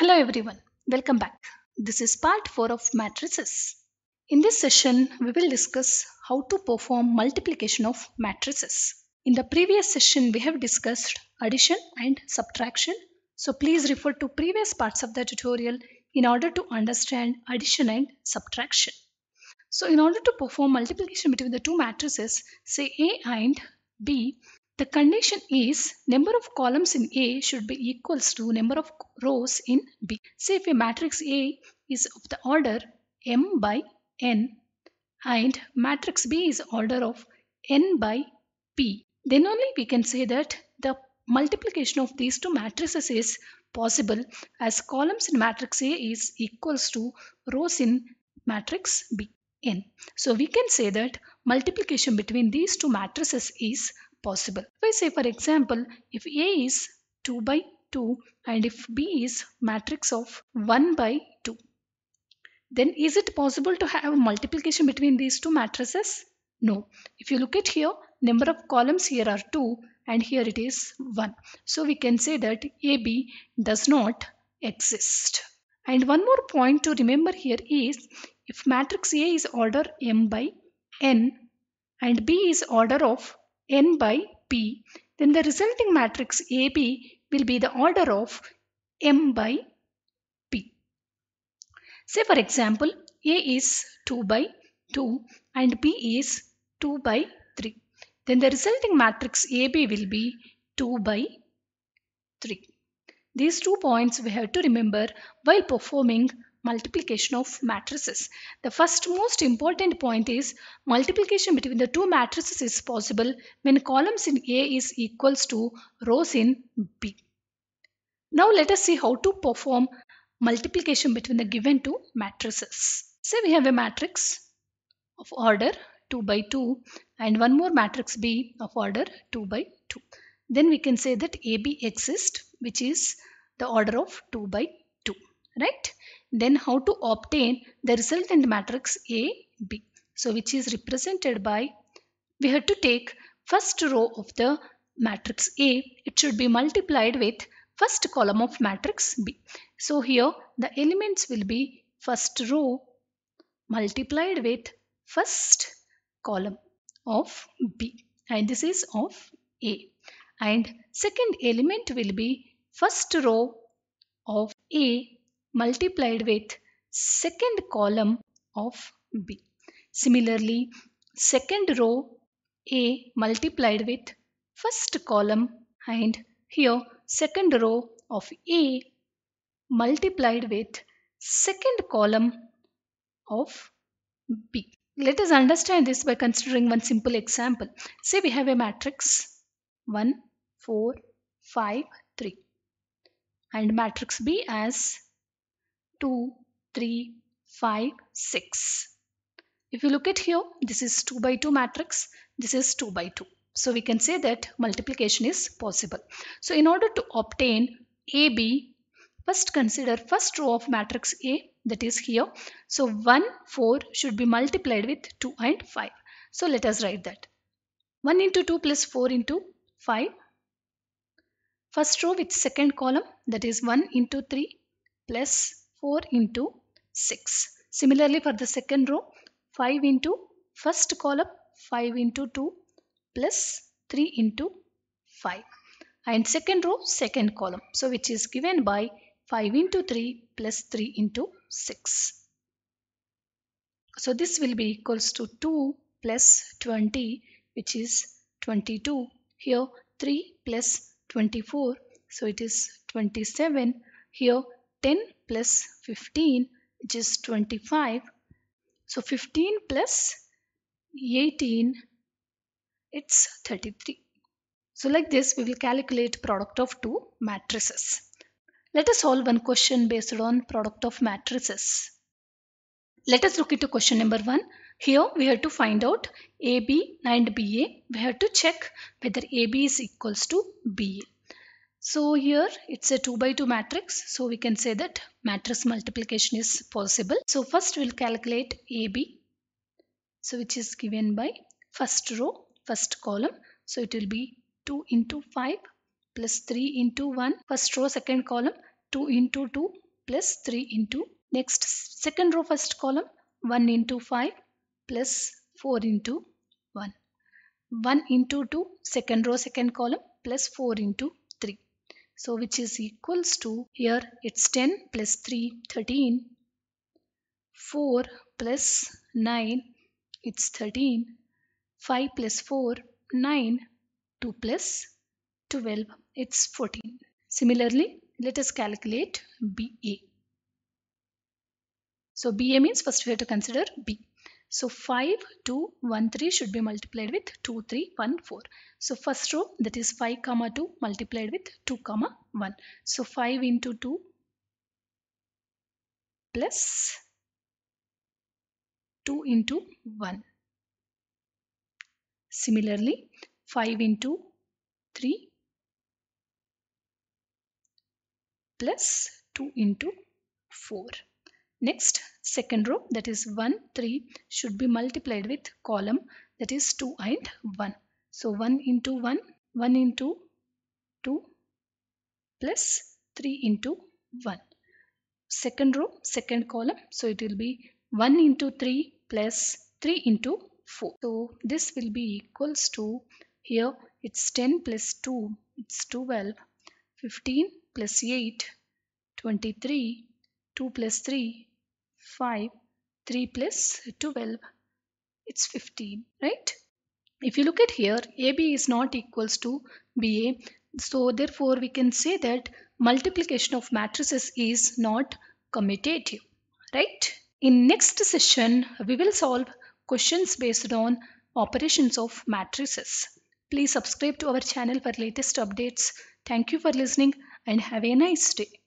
Hello everyone, welcome back. This is part 4 of matrices. In this session, we will discuss how to perform multiplication of matrices. In the previous session, we have discussed addition and subtraction. So please refer to previous parts of the tutorial in order to understand addition and subtraction. So in order to perform multiplication between the two matrices, say A and B, the condition is number of columns in A should be equals to number of rows in B. Say if a matrix A is of the order m by n and matrix B is order of n by p, then only we can say that the multiplication of these two matrices is possible, as columns in matrix A is equals to rows in matrix B n. So we can say that multiplication between these two matrices is possible. If I say, for example, if A is 2 by 2 and if B is matrix of 1 by 2, then is it possible to have multiplication between these two matrices? No. If you look at here, number of columns here are 2 and here it is 1. So we can say that AB does not exist. And one more point to remember here is, if matrix A is order m by n and B is order of n by p, then the resulting matrix AB will be the order of m by p. Say for example, A is 2 by 2 and B is 2 by 3. Then the resulting matrix AB will be 2 by 3. These 2 points we have to remember while performing multiplication of matrices. The first most important point is multiplication between the two matrices is possible when columns in A is equals to rows in B. Now let us see how to perform multiplication between the given two matrices. Say we have a matrix of order 2 by 2 and one more matrix B of order 2 by 2. Then we can say that AB exists, which is the order of 2 by 2. Right? Then how to obtain the resultant matrix AB, so which is represented by, we have to take first row of the matrix A, it should be multiplied with first column of matrix B. So here the elements will be first row multiplied with first column of B, and this is of A, and second element will be first row of A multiplied with second column of B. Similarly, second row A multiplied with first column, and here second row of A multiplied with second column of B. Let us understand this by considering one simple example. Say we have a matrix 1, 4, 5, 3 and matrix B as 2, 3, 5, 6. If you look at here, this is 2 by 2 matrix, this is 2 by 2. So we can say that multiplication is possible. So in order to obtain AB, first consider first row of matrix A, that is here. So 1, 4 should be multiplied with 2 and 5. So let us write that. 1 into 2 plus 4 into 5. First row with second column, that is 1 into 3 plus 4 into 6. Similarly for the second row, 5 into first column, 5 into 2 plus 3 into 5. And second row, second column. So which is given by 5 into 3 plus 3 into 6. So this will be equals to 2 plus 20, which is 22. Here 3 plus 24. So it is 27. Here 10 plus 15, which is 25. So 15 plus 18, it's 33. So like this, we will calculate product of two matrices. Let us solve one question based on product of matrices. Let us look into question number 1. Here we have to find out AB and BA. We have to check whether AB is equals to BA. So here it's a 2 by 2 matrix. So we can say that matrix multiplication is possible. So first we'll calculate AB. So which is given by first row, first column. So it will be 2 into 5 plus 3 into 1. First row, second column, 2 into 2 plus 3 into next second row first column 1 into 5 plus 4 into 1. 1 into 2 second row second column plus 4 into 3. So which is equals to here it's 10 plus 3 13. 4 plus 9 it's 13. 5 plus 4 9. 2 plus 12 it's 14. Similarly let us calculate BA. So BA means first we have to consider B. So 5, 2, 1, 3 should be multiplied with 2, 3, 1, 4. So first row that is 5, 2 multiplied with 2, 1. So 5 into 2 plus 2 into 1. Similarly 5 into 3 plus 2 into 4. Next second row that is 1 3 should be multiplied with column that is 2 and 1. So 1 into 1 1 into 2 plus 3 into 1. Second row second column so it will be 1 into 3 plus 3 into 4. So this will be equals to here it's 10 plus 2 it's 12. 15 plus 8 23. 2 plus 3 5, 3 plus 12, it's 15, right? If you look at here, AB is not equals to BA. So therefore, we can say that multiplication of matrices is not commutative, right? In next session, we will solve questions based on operations of matrices. Please subscribe to our channel for latest updates. Thank you for listening and have a nice day.